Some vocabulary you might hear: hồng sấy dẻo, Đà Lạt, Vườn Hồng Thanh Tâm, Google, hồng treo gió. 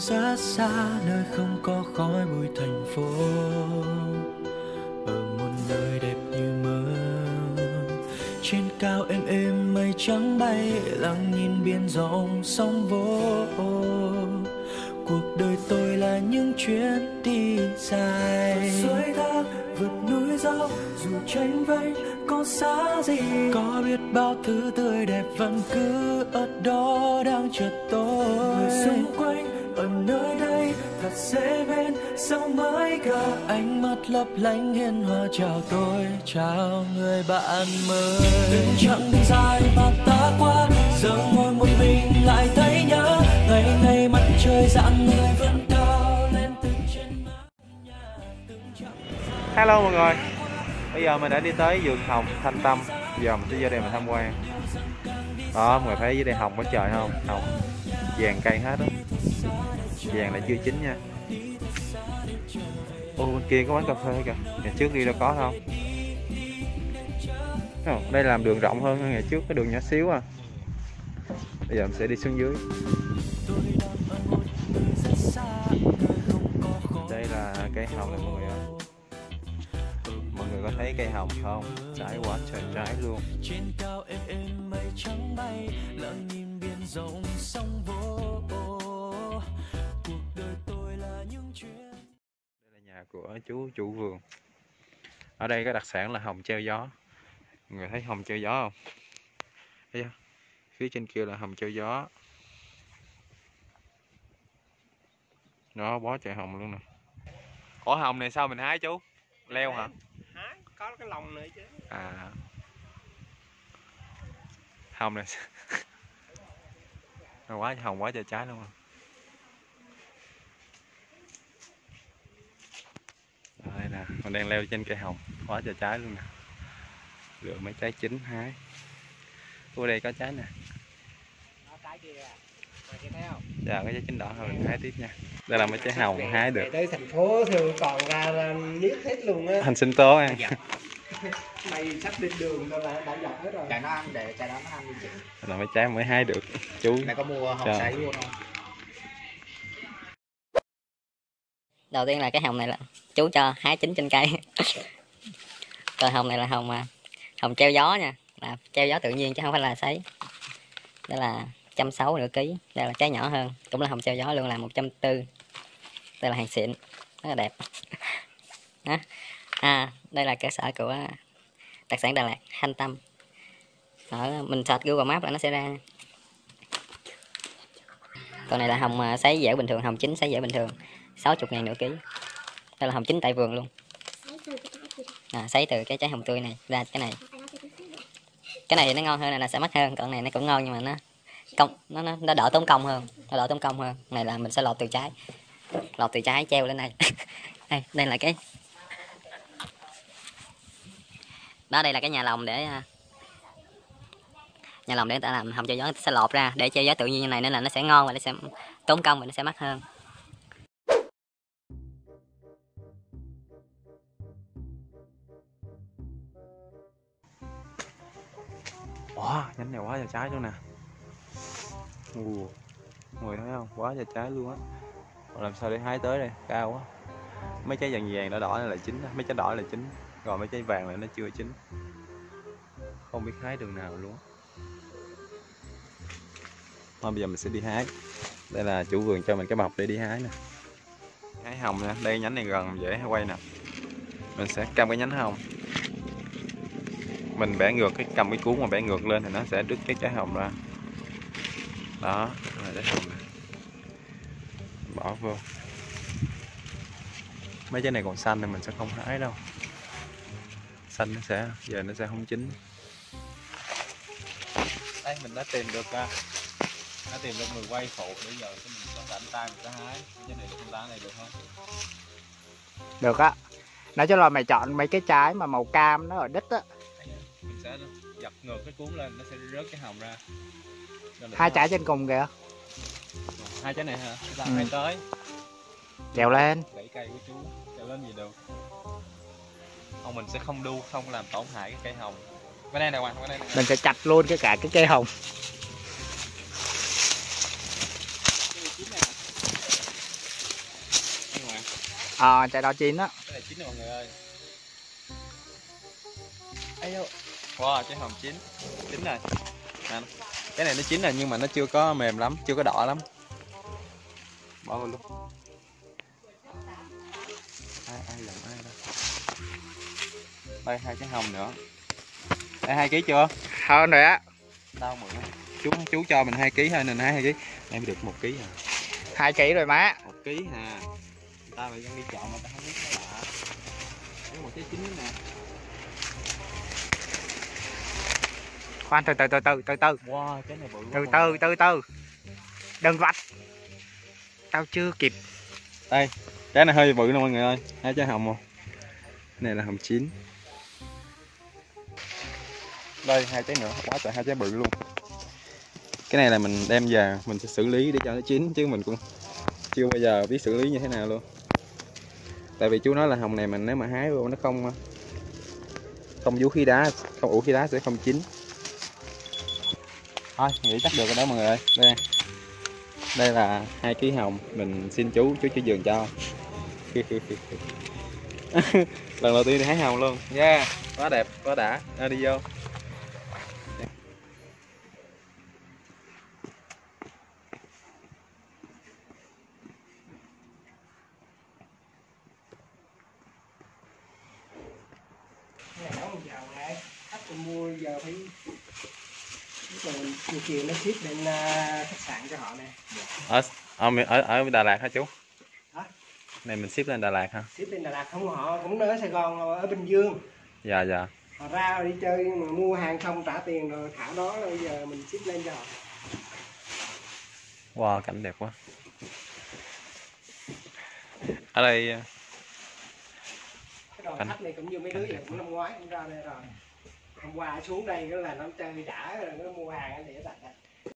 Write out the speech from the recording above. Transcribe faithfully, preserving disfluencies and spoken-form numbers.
rất xa, nơi không có khói bụi thành phố, ở một nơi đẹp như mơ. Trên cao êm êm mây trắng bay, lặng nhìn biển rộng sóng vỗ. Cuộc đời tôi là những chuyến đi dài, vượt suối thác, vượt núi dốc, dù tranh vênh có xa gì. Có biết bao thứ tươi đẹp vẫn cứ ở đó đang chờ tôi. Người xung quanh ở nơi đây thật dễ bên, sao mới gặp. Ánh mắt lấp lánh hiền hòa chào tôi, chào người bạn mới. Đường chẳng dài mà ta qua, giờ ngồi một mình lại thấy nhớ. Ngày ngày mặt trời dạng người vẫn cao lên từ trên mái nhà. Hello mọi người, bây giờ mình đã đi tới vườn hồng Thanh Tâm, giờ mình sẽ vô đây mình tham quan. Đó, mọi người thấy dưới đây hồng có trời không? Hồng vàng cây hết á, vàng là chưa chín nha. Ô bên kia có quán cà phê kìa, ngày trước đi đâu có không? Oh, đây làm đường rộng hơn, ngày trước cái đường nhỏ xíu à. Bây giờ mình sẽ đi xuống dưới. Đây là cây hồng này mọi người ạ. Mọi người có thấy cây hồng không? Trái quá trời trái luôn. Đây là nhà của chú chủ vườn. Ở đây có đặc sản là hồng treo gió. Mọi người thấy hồng treo gió không? Thấy chưa? Phía trên kia là hồng treo gió. Đó, bó chạy hồng luôn nè. Ủa hồng này sao mình hái chú? Leo hả? Hái, có cái lồng nữa chứ. À. Hồng này. Nó quá hồng quá trời trái luôn. Đây nè, mình đang leo trên cây hồng, quá trời trái luôn nè. Lựa mấy trái chín hái. Ở đây có trái nè. Đó, trái kia. Dạ, cái trái chín đỏ thôi mình hái tiếp nha. Đây là mấy trái hồng hái được. Tới thành phố thường còn ra miết hết luôn á. Hành sinh tố ăn. Mày sắp lên đường đâu là đã dọc hết rồi. Trái nó ăn để trái đó nó ăn đi chị. Là mấy trái mới hái được chú. Mày có mua hồng sấy luôn không? Đầu tiên là cái hồng này là chú cho hái chín trên cây. Rồi hồng này là hồng mà hồng treo gió nha, là treo gió tự nhiên chứ không phải là sấy. Đây là một trăm sáu mươi nửa ký, đây là trái nhỏ hơn, cũng là hồng treo gió luôn, là một trăm bốn mươi. Đây là hàng xịn, rất là đẹp. Đó. À, đây là cơ sở của đặc sản Đà Lạt, Thanh Tâm. Ở mình search Google Maps là nó sẽ ra. Còn này là hồng sấy dễ bình thường, hồng chín sấy dễ bình thường, sáu mươi ngàn nửa ký. Đây là hồng chín tại vườn luôn. À, sấy từ cái trái hồng tươi này ra cái này. Cái này thì nó ngon hơn, này là sẽ mắc hơn, còn này nó cũng ngon nhưng mà nó công nó nó, nó đỡ tốn công hơn, nó đỡ tốn công hơn. Này là mình sẽ lột từ trái, lột từ trái treo lên đây. Đây, đây là cái đó, đây là cái nhà lồng để nhà lồng để người ta làm hồng treo gió, sẽ lột ra để treo gió tự nhiên như này, nên là nó sẽ ngon và nó sẽ tốn công và nó sẽ mắc hơn. Wow, nhánh này quá trời trái luôn nè. Ồ, người thấy không? Quá trời trái luôn á. Làm sao để hái tới đây? Cao quá. Mấy trái vàng vàng đỏ đỏ này là chín, mấy trái đỏ là chín, còn mấy trái vàng này nó chưa chín. Không biết hái đường nào luôn. Thôi bây giờ mình sẽ đi hái. Đây là chủ vườn cho mình cái bọc để đi hái nè. Hái hồng nè, đây nhánh này gần dễ quay nè. Mình sẽ cầm cái nhánh hồng, mình bẻ ngược, cái cầm cái cuốn mà bẻ ngược lên thì nó sẽ đứt cái trái hồng ra. Đó, là trái hồng này. Bỏ vô. Mấy trái này còn xanh thì mình sẽ không hái đâu. Xanh nó sẽ giờ nó sẽ không chín. Đây mình đã tìm được đã tìm được người quay phụ để giờ cái mình có rảnh tay mình sẽ hái. Cái này không lá này được không? Được á. Nói cho là mày chọn mấy cái trái mà màu cam nó ở đít á. Mình sẽ dập ngược cái cuốn lên, nó sẽ rớt cái hồng ra. Hai trái trên cùng kìa. Hai trái này hả? Làm ừ. Hai tới. Trèo lên. Đẩy cây của chú, trèo lên gì được. Không, mình sẽ không đu, không làm tổn hại cái cây hồng. Bên đây nè Hoàng, bên đây nè. Mình sẽ chặt luôn cái cả cái cây hồng. Ờ, trái đó chín á. Cái này chín rồi mọi người ơi. Ây, wow, trái hồng chín. Chín rồi. Nè, cái này nó chín rồi nhưng mà nó chưa có mềm lắm, chưa có đỏ lắm. Bỏ vào luôn. Ai, ai lượm ai đây. Đây hai trái hồng nữa. Đây hai ký chưa? Hơn rồi á. Đâu mượn. Chú chú cho mình hai ký thôi, mình hai ký. Em được một ký à. Hai ký rồi má. Một ký hà. Ta phải đi chọn mà ta không biết cái lạ. Có một trái chín nè. Khoan từ từ từ từ từ từ. Wow, cái này bự. Từ từ từ từ. Đừng vạch. Tao chưa kịp. Đây, trái này hơi bự nè mọi người ơi. Hai trái hồng không? Này là hồng chín. Đây hai trái nữa, quá trời hai trái bự luôn. Cái này là mình đem về mình sẽ xử lý để cho nó chín, chứ mình cũng chưa bao giờ biết xử lý như thế nào luôn. Tại vì chú nói là hồng này mình nếu mà hái vô nó không không vũ khí đá, không ủ khí đá sẽ không chín. Thôi nghĩ chắc được rồi đó mọi người ơi. Đây, đây là hai ký hồng mình xin chú chú chỉ vườn cho. Lần đầu tiên đi hái hồng luôn. Yeah, quá đẹp, quá đã. À, đi vô. Mua giờ phải chiều chiều nó ship lên khách sạn cho họ nè. Ở ở ở Đà Lạt hả chú? Hả? Này mình ship lên Đà Lạt hả? Ship lên Đà Lạt không, họ cũng ở Sài Gòn, ở Bình Dương. Dạ dạ. Họ ra đi chơi mà mua hàng xong trả tiền rồi thả đó, rồi giờ mình ship lên cho họ. Wow, cảnh đẹp quá. Ở đây cái đoàn khách này cũng như mấy đứa vậy, cũng năm ngoái cũng ra đây rồi. Hôm qua xuống đây nó là nó chơi đã rồi, nó mua hàng để đặt đặt.